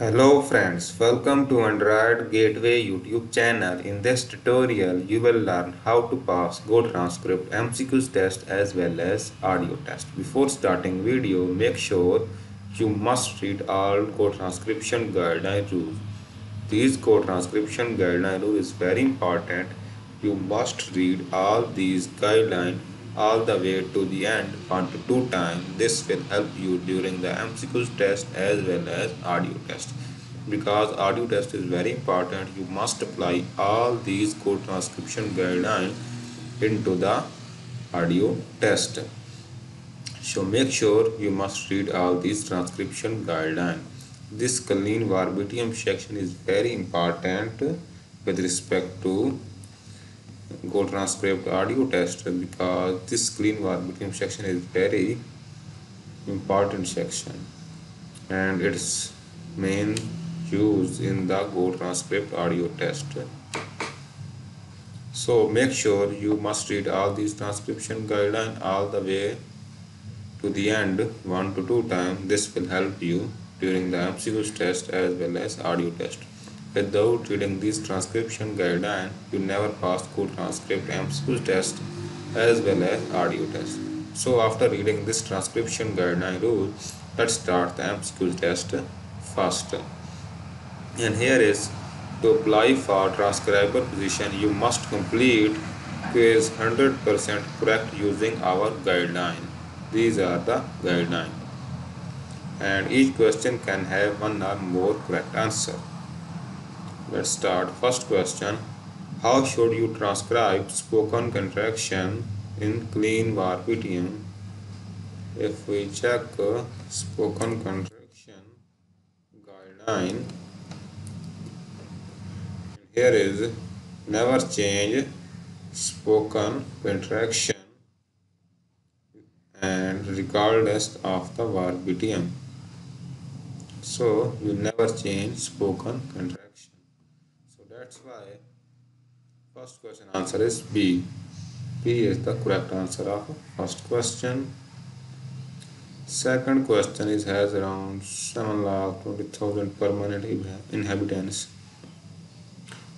Hello friends, welcome to Android Gateway YouTube channel. In this tutorial, you will learn how to pass GoTranscript MCQs test as well as audio test. Before starting video, make sure you must read all GoTranscription guideline rules. These GoTranscription guideline rule is very important. You must read all these guidelines all the way to the end 1 to 2 times. This will help you during the MCQs test as well as audio test. Because audio test is very important, you must apply all these GoTranscription guidelines into the audio test. So make sure you must read all these transcription guidelines. This choline verbatim section is very important with respect to GoTranscript audio test, because this clean verbatim section is very important section and its main use in the GoTranscript audio test. So make sure you must read all these transcription guidelines all the way to the end 1 to 2 times. This will help you during the MCQs test as well as audio test. Without reading these transcription guidelines, you never pass GoTranscript MCQs test as well as audio test. So after reading this transcription guideline rule, let's start the MCQs test first. And here is, to apply for transcriber position, you must complete quiz 100% correct using our guideline. These are the guidelines. And each question can have one or more correct answer. Let's start. First question: how should you transcribe spoken contraction in clean verbatim? If we check spoken contraction guideline, here is never change spoken contraction and regardless of the verbatim. So you never change spoken contraction. That's why first question answer is B. B is the correct answer of first question. Second question is, has around 7,20,000 permanent inhabitants.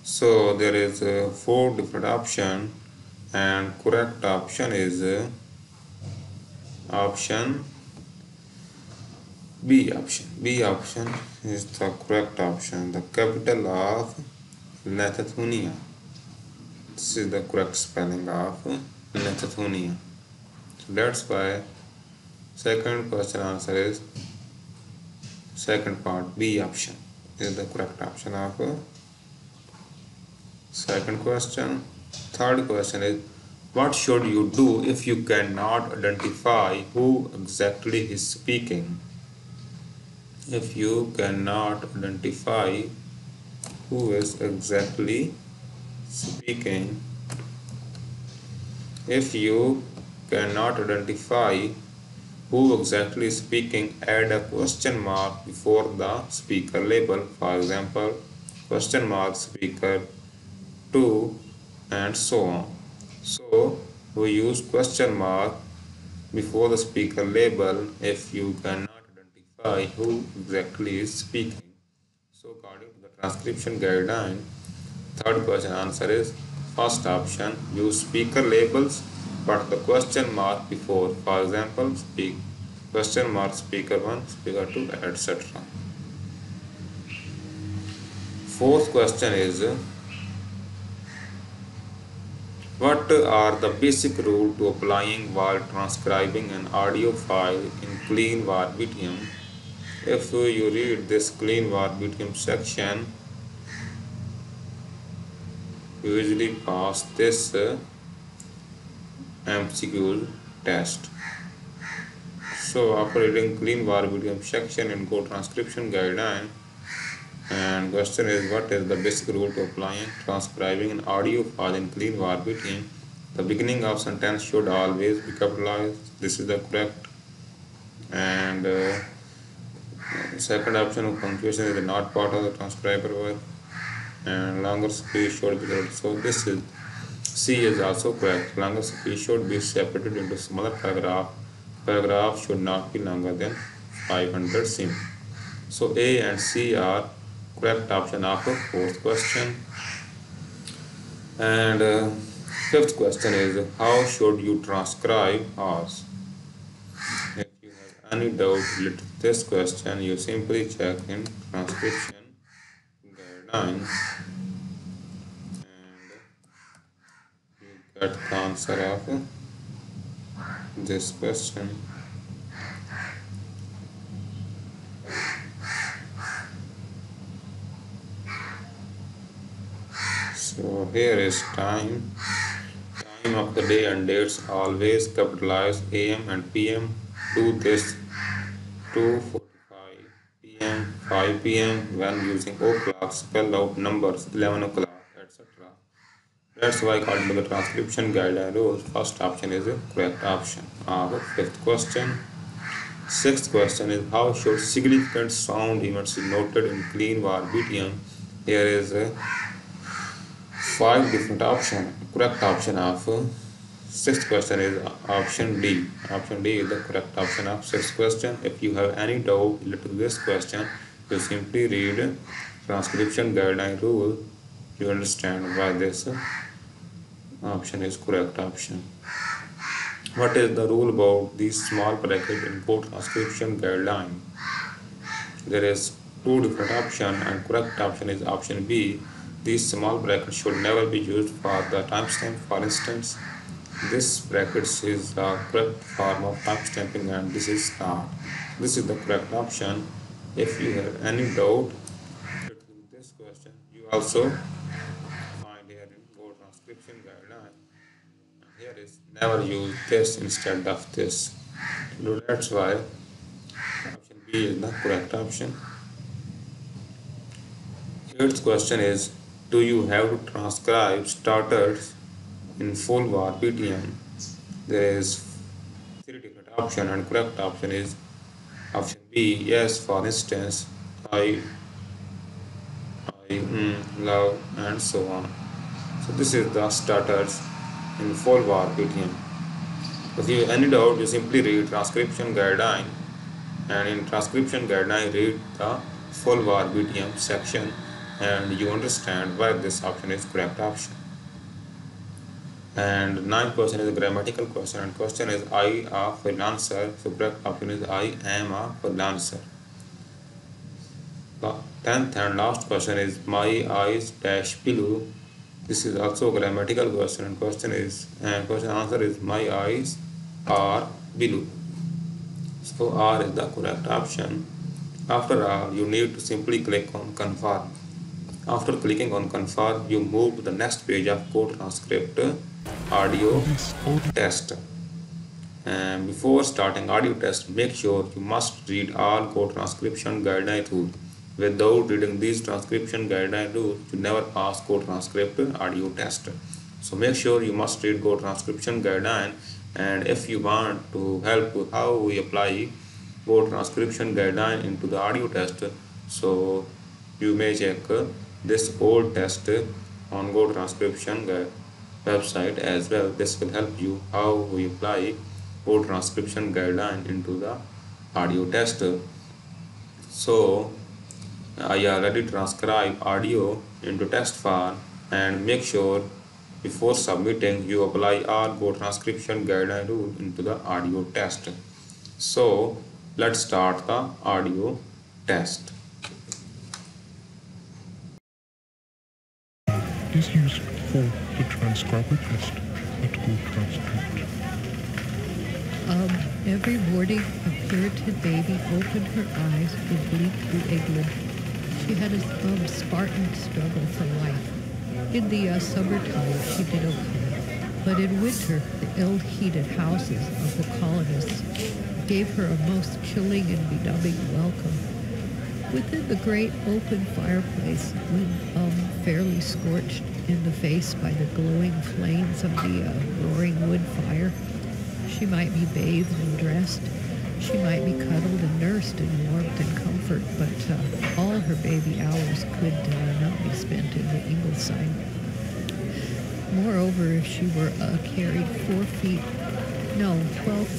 So there is 4 different options and correct option is option B option. B option is the correct option. The capital of Netethunia. This is the correct spelling of Netethunia. So that's why second question answer is second part. B option is the correct option of second question. Third question is, what should you do if you cannot identify who exactly is speaking? If you cannot identify who is exactly speaking, if you cannot identify who exactly is speaking, add a question mark before the speaker label. For example, question mark speaker 2 and so on. So we use question mark before the speaker label if you cannot identify who exactly is speaking. So according to the transcription guideline, third question answer is first option. Use speaker labels but the question mark before. For example, question mark speaker 1, speaker 2, etc. Fourth question is, what are the basic rules to applying while transcribing an audio file in clean verbatim? If you read this clean verbatim section, you usually pass this MCQ test. So after reading clean verbatim section in GoTranscription guideline, and question is, what is the basic rule to apply in transcribing an audio file in clean verbatim? The beginning of sentence should always be capitalized. This is the correct. And second option of punctuation is not part of the transcriber work, and longer speech should be correct. So this is C is also correct. Longer speech should be separated into smaller paragraph. Paragraph should not be longer than 500 sim. So A and C are correct option of the fourth question. And fifth question is, how should you transcribe hours? If you have any doubt related to this question, you simply check in transcription guidelines and you get the answer of this question. So here is time of the day and dates, always capitalize AM and PM. Do this 2:45 PM, 5 PM. When using o'clock, spell out numbers 11 o'clock, etc. That's why according to the transcription guideline rules, first option is a correct option. Our fifth question. Sixth question is, how should significant sound events be noted in clean var BTM? Here is a 5 different option. Correct option of sixth question is option D. Option D is the correct option of sixth question. If you have any doubt related to this question, you simply read transcription guideline rule. You understand why this option is correct option. What is the rule about these small bracket import transcription guideline? There is 2 different option and correct option is option B. These small brackets should never be used for the timestamp. For instance, this brackets is the correct form of timestamping and this is not. This is the correct option. If you have any doubt with this question, you also find here in GoTranscription guideline. Here is never use this instead of this. So that's why option B is the correct option. Third question is, do you have to transcribe starters in full var BTM? There is 3 different option and correct option is option B. Yes, for instance, I love and so on. So this is the starters in full var BTM. If you have any doubt, you simply read transcription guideline, and in transcription guideline read the full var BTM section and you understand why this option is correct option. And 9th question is a grammatical question and question is, I a freelancer. So correct option is I am a freelancer. The 10th and last question is, my eyes dash pillow. This is also a grammatical question and question answer is, my eyes are blue. So R is the correct option. After R, you need to simply click on confirm. After clicking on confirm, you move to the next page of GoTranscript audio test. And before starting audio test, make sure you must read all GoTranscription guideline rules. Without reading these transcription guideline rules, you never pass GoTranscript audio test. So make sure you must read GoTranscription guideline. And if you want to help how we apply GoTranscription guideline into the audio test, so you may check this old test on GoTranscription website as well. This will help you how we apply GoTranscription guideline into the audio test. So I already transcribe audio into text form, and make sure before submitting you apply all GoTranscription guideline rule into the audio test. So let's start the audio test. Is used for the transcriber test at GoTranscript. Every morning a spirited baby opened her eyes and bleaked through England. She had a Spartan struggle for life. In the summertime she did okay, but in winter the ill-heated houses of the colonists gave her a most chilling and benumbing welcome. Within the great open fireplace, when fairly scorched in the face by the glowing flames of the roaring wood fire, she might be bathed and dressed, she might be cuddled and nursed in warmth and comfort, but all her baby hours could not be spent in the Ingleside. Moreover, if she were carried 12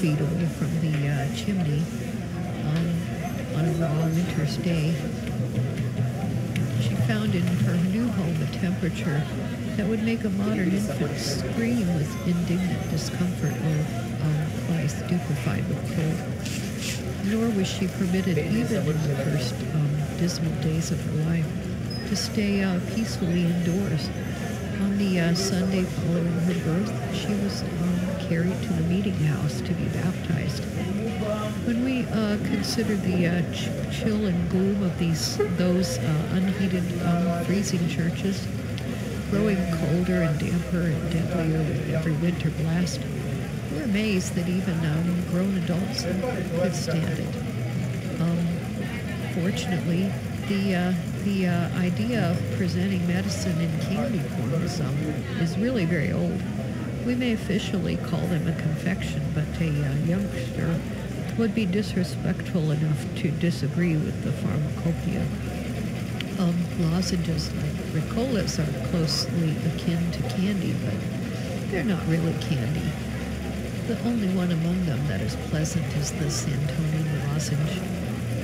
feet away from the chimney, on a raw winter's day. She found in her new home a temperature that would make a modern infant scream with indignant discomfort or lie stupefied with cold. Nor was she permitted, even in the first dismal days of her life, to stay peacefully indoors. On the Sunday following her birth, she was carried to the meeting house to be baptized. When we consider the chill and gloom of those unheated, freezing churches, growing colder and damper and deadlier with every winter blast, we're amazed that even grown adults could stand it. Fortunately, the idea of presenting medicine in candy form is really very old. We may officially call them a confection, but a youngster would be disrespectful enough to disagree with the pharmacopoeia. Lozenges like Ricolas are closely akin to candy, but they're not really candy. The only one among them that is pleasant is this Antonia lozenge.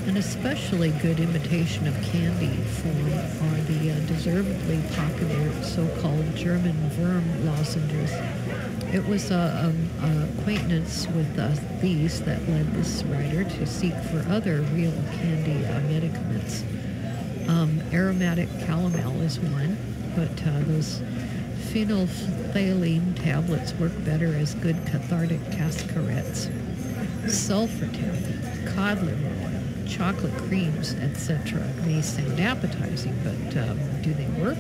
An especially good imitation of candy form are the deservedly popular so-called German worm lozenges. It was acquaintance with these that led this writer to seek for other real candy medicaments. Aromatic calomel is one, but those phenolphthalein tablets work better as good cathartic cascarettes. Sulfur taffy, codlin oil, chocolate creams, etc. may sound appetizing, but do they work?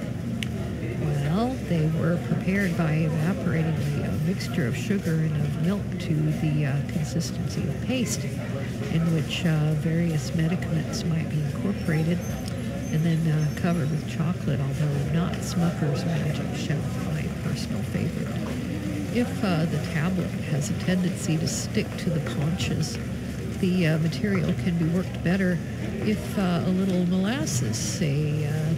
Well, they were prepared by evaporating a mixture of sugar and of milk to the consistency of paste, in which various medicaments might be incorporated, and then covered with chocolate, although not Smucker's Magic Chef, my personal favorite. If the tablet has a tendency to stick to the paunches, the material can be worked better if a little molasses, say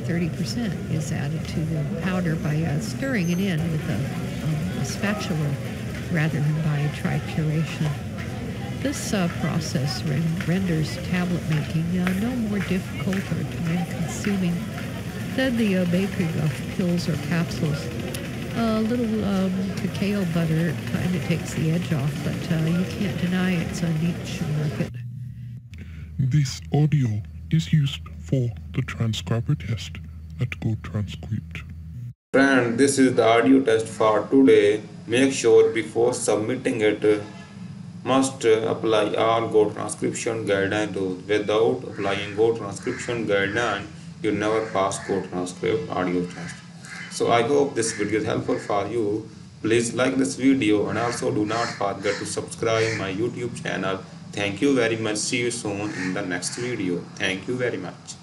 30%, is added to the powder by stirring it in with a spatula rather than by trituration. This process renders tablet making no more difficult or time-consuming than the baking of pills or capsules. A little cacao butter kind of takes the edge off, but you can't deny it's a niche market. This audio is used for the transcriber test at GoTranscript. Friend, this is the audio test for today. Make sure before submitting it, must apply all GoTranscription guidelines rules. Without applying GoTranscription guidelines, you never pass GoTranscript audio test. So I hope this video is helpful for you. Please like this video and also do not forget to subscribe my YouTube channel. Thank you very much. See you soon in the next video. Thank you very much.